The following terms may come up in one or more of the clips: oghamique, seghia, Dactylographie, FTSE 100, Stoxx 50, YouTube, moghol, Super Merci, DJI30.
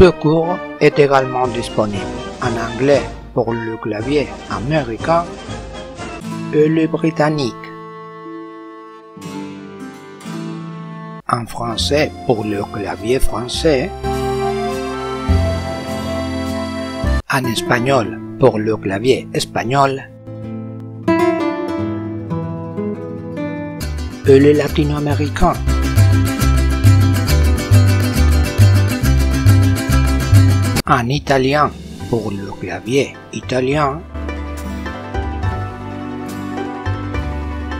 Ce cours est également disponible en anglais pour le clavier américain et le britannique, en français pour le clavier français, en espagnol pour le clavier espagnol et le latino-américain. En italien pour le clavier italien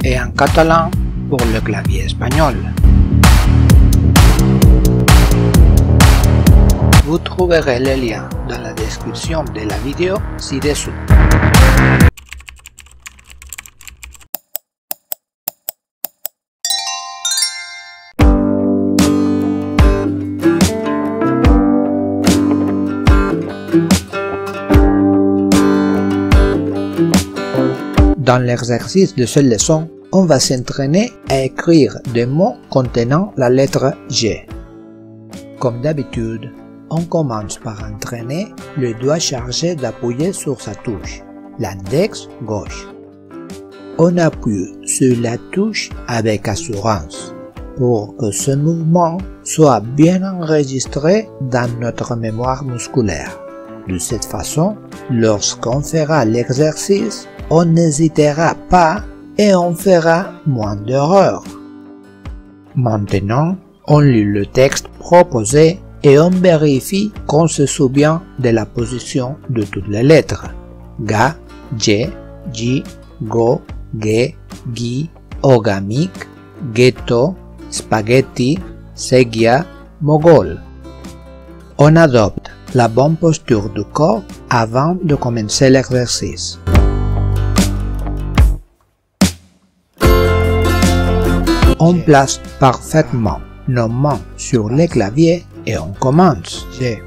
et en catalan pour le clavier espagnol. Vous trouverez les liens dans la description de la vidéo ci-dessous. Dans l'exercice de cette leçon, on va s'entraîner à écrire des mots contenant la lettre G. Comme d'habitude, on commence par entraîner le doigt chargé d'appuyer sur sa touche, l'index gauche. On appuie sur la touche avec assurance pour que ce mouvement soit bien enregistré dans notre mémoire musculaire. De cette façon, lorsqu'on fera l'exercice, on n'hésitera pas et on fera moins d'erreurs. Maintenant, on lit le texte proposé et on vérifie qu'on se souvient de la position de toutes les lettres. Ga, G, Ji, Go, Ge, Gi, Ogamik, Ghetto, Spaghetti, Segia, Mogol. On adopte la bonne posture du corps avant de commencer l'exercice. On place parfaitement nos mains sur les claviers et on commence. G,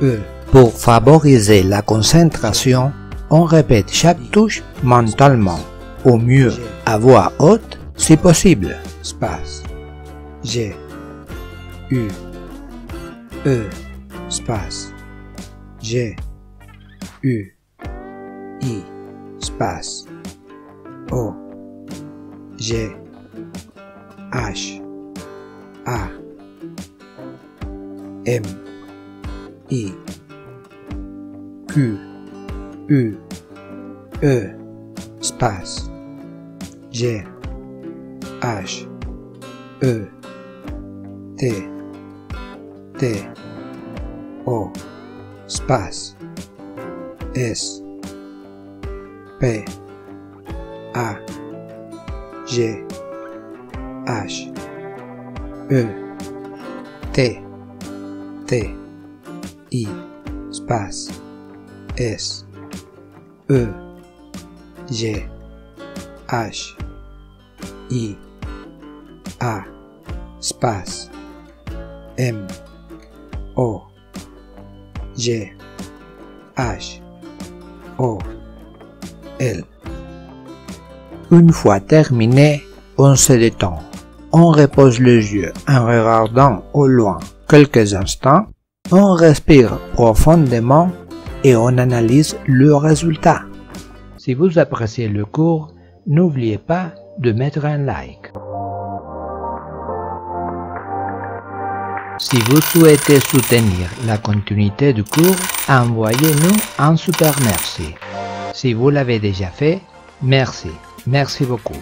E. Pour favoriser la concentration, on répète chaque touche mentalement, au mieux à voix haute si possible. Espace. G, U, E. Espace. G, U, I. Espace. O. G. H, A, M, I, Q, U, E, espace, G, H, E, T, T, O, espace, S, P, A, G, H, E, T, T, I, espace, S, E, G, H, I, A, espace, M, O, G, H, O, L. Une fois terminé, on se détend. On repose les yeux en regardant au loin quelques instants, on respire profondément et on analyse le résultat. Si vous appréciez le cours, n'oubliez pas de mettre un like. Si vous souhaitez soutenir la continuité du cours, envoyez-nous un super merci. Si vous l'avez déjà fait, merci, merci beaucoup.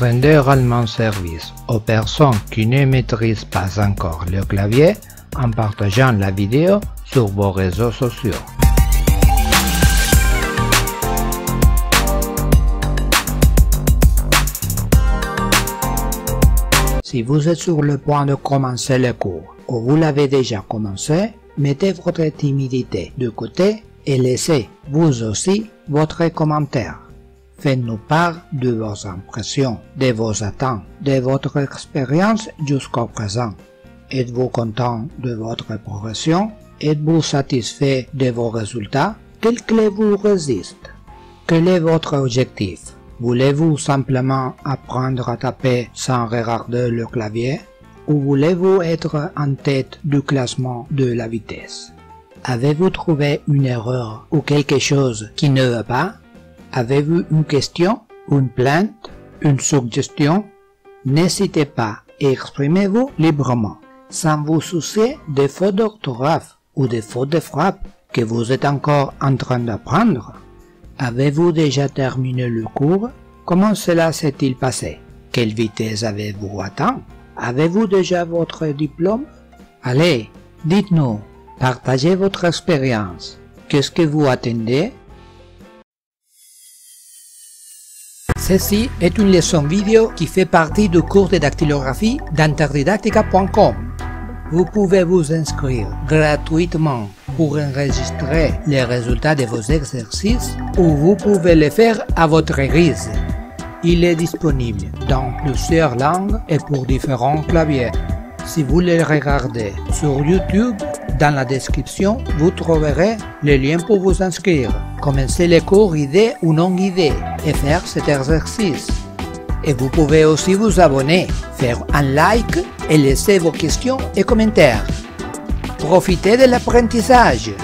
Rendre allemand service aux personnes qui ne maîtrisent pas encore le clavier en partageant la vidéo sur vos réseaux sociaux. Si vous êtes sur le point de commencer le cours ou vous l'avez déjà commencé, mettez votre timidité de côté et laissez vous aussi votre commentaire. Faites-nous part de vos impressions, de vos attentes, de votre expérience jusqu'au présent. Êtes-vous content de votre progression? Êtes-vous satisfait de vos résultats? Quelles clés vous résistent? Quel est votre objectif? Voulez-vous simplement apprendre à taper sans regarder le clavier? Ou voulez-vous être en tête du classement de la vitesse? Avez-vous trouvé une erreur ou quelque chose qui ne va pas? Avez-vous une question, une plainte, une suggestion? N'hésitez pas et exprimez-vous librement, sans vous soucier des fautes d'orthographe ou des fautes de frappe que vous êtes encore en train d'apprendre. Avez-vous déjà terminé le cours? Comment cela s'est-il passé? Quelle vitesse avez-vous atteint? Avez-vous déjà votre diplôme? Allez, dites-nous, partagez votre expérience. Qu'est-ce que vous attendez? Ceci est une leçon vidéo qui fait partie du cours de dactylographie d'interdidactica.com. Vous pouvez vous inscrire gratuitement pour enregistrer les résultats de vos exercices ou vous pouvez les faire à votre guise. Il est disponible dans plusieurs langues et pour différents claviers. Si vous le regardez sur YouTube, dans la description, vous trouverez les liens pour vous inscrire, commencer les cours guidés ou non guidés et faire cet exercice. Et vous pouvez aussi vous abonner, faire un like et laisser vos questions et commentaires. Profitez de l'apprentissage!